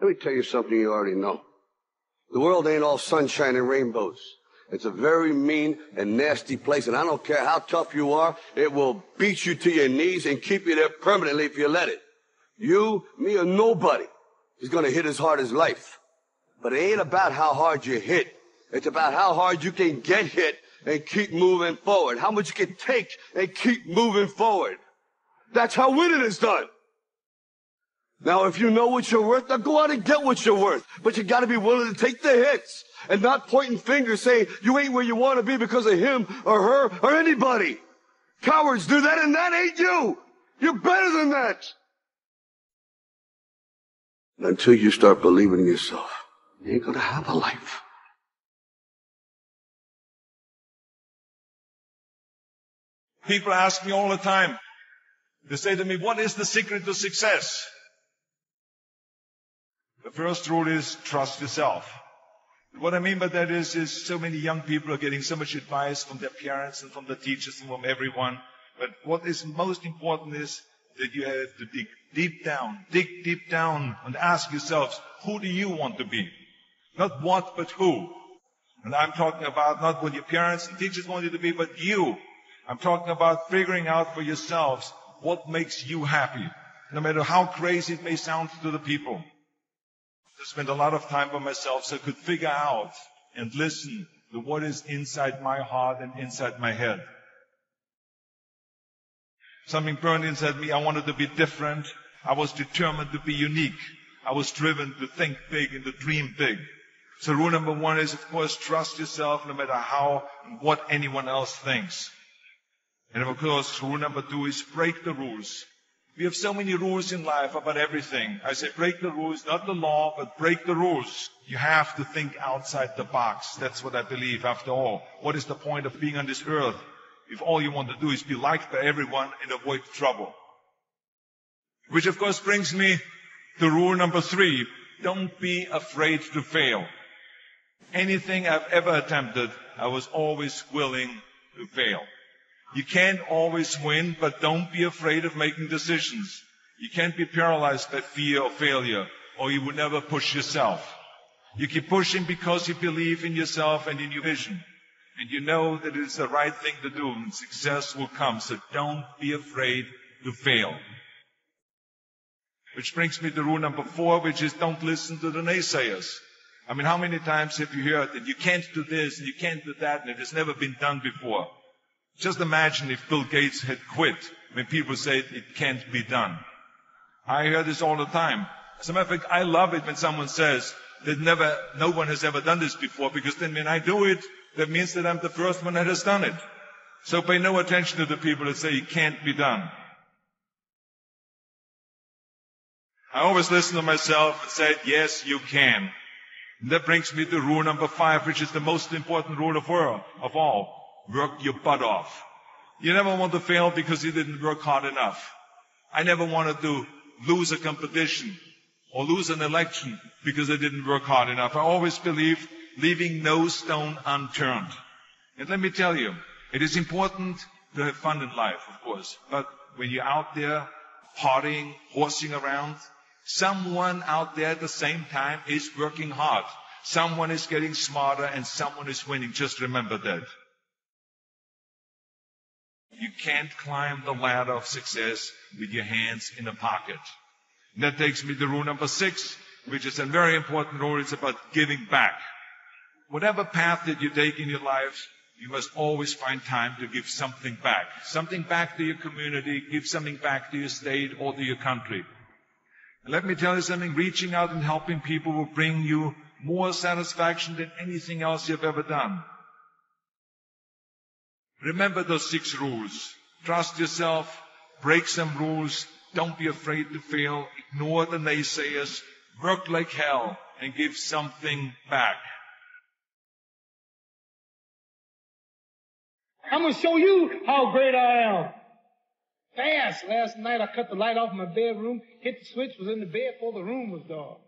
Let me tell you something you already know. The world ain't all sunshine and rainbows. It's a very mean and nasty place, and I don't care how tough you are, it will beat you to your knees and keep you there permanently if you let it. You, me, or nobody is going to hit as hard as life. But it ain't about how hard you hit. It's about how hard you can get hit and keep moving forward. How much you can take and keep moving forward. That's how winning is done. Now, if you know what you're worth, now go out and get what you're worth. But you got to be willing to take the hits and not pointing fingers saying you ain't where you want to be because of him or her or anybody. Cowards do that, and that ain't you. You're better than that. Until you start believing in yourself, you ain't going to have a life. People ask me all the time, they say to me, what is the secret to success? The first rule is trust yourself. What I mean by that is so many young people are getting so much advice from their parents and from their teachers and from everyone. But what is most important is that you have to dig deep down and ask yourselves, who do you want to be? Not what, but who. And I'm talking about not what your parents and teachers want you to be, but you. I'm talking about figuring out for yourselves what makes you happy, no matter how crazy it may sound to the people. I spent a lot of time by myself so I could figure out and listen to what is inside my heart and inside my head. Something burned inside me. I wanted to be different. I was determined to be unique. I was driven to think big and to dream big. So rule number one is, of course, trust yourself no matter how and what anyone else thinks. And of course, rule number two is break the rules. We have so many rules in life about everything. I say break the rules, not the law, but break the rules. You have to think outside the box. That's what I believe after all. What is the point of being on this earth if all you want to do is be liked by everyone and avoid trouble? Which of course brings me to rule number three. Don't be afraid to fail. Anything I've ever attempted, I was always willing to fail. You can't always win, but don't be afraid of making decisions. You can't be paralyzed by fear or failure, or you will never push yourself. You keep pushing because you believe in yourself and in your vision. And you know that it is the right thing to do, and success will come. So don't be afraid to fail. Which brings me to rule number four, which is don't listen to the naysayers. I mean, how many times have you heard that you can't do this, and you can't do that, and it has never been done before? Just imagine if Bill Gates had quit when people said it can't be done. I hear this all the time. As a matter of fact, I love it when someone says that no one has ever done this before, because then when I do it, that means that I'm the first one that has done it. So pay no attention to the people that say it can't be done. I always listen to myself and say, yes, you can. And that brings me to rule number five, which is the most important rule of all. Work your butt off. You never want to fail because you didn't work hard enough. I never wanted to lose a competition or lose an election because I didn't work hard enough. I always believed leaving no stone unturned. And let me tell you, it is important to have fun in life, of course. But when you're out there partying, horsing around, someone out there at the same time is working hard. Someone is getting smarter and someone is winning. Just remember that. You can't climb the ladder of success with your hands in a pocket. And that takes me to rule number six, which is a very important rule. It's about giving back. Whatever path that you take in your life, you must always find time to give something back. Something back to your community, give something back to your state or to your country. And let me tell you something, reaching out and helping people will bring you more satisfaction than anything else you've ever done. Remember those six rules. Trust yourself, break some rules, don't be afraid to fail, ignore the naysayers, work like hell, and give something back. I'm going to show you how great I am. Fast. Last night I cut the light off my bedroom, hit the switch, was in the bed before the room was dark.